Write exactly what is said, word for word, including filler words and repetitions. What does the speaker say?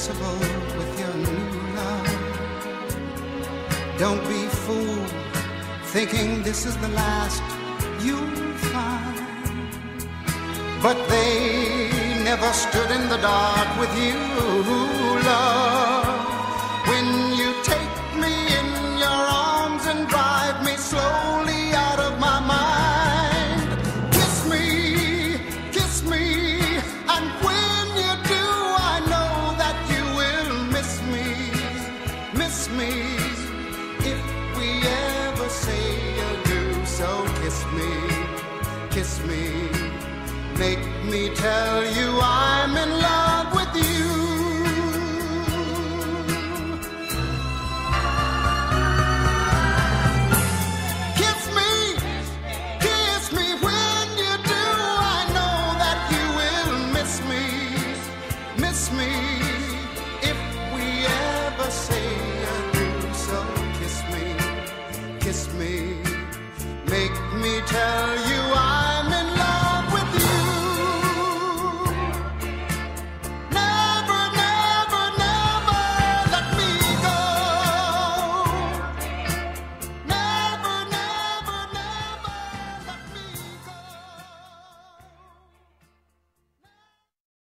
irreplaceable with your new love. Don't be fooled thinking this is the last you'll find. But they never stood in the dark with you, love. When you take me in your arms and drive me slowly out of my mind, kiss me, kiss me, and when you do, I know that you will miss me, miss me, if we ever say you do. So kiss me, kiss me, make me tell you I'm in love with you. Kiss me, kiss me, when you do, I know that you will miss me, miss me, if we ever say I do. So kiss me, kiss me, make me tell you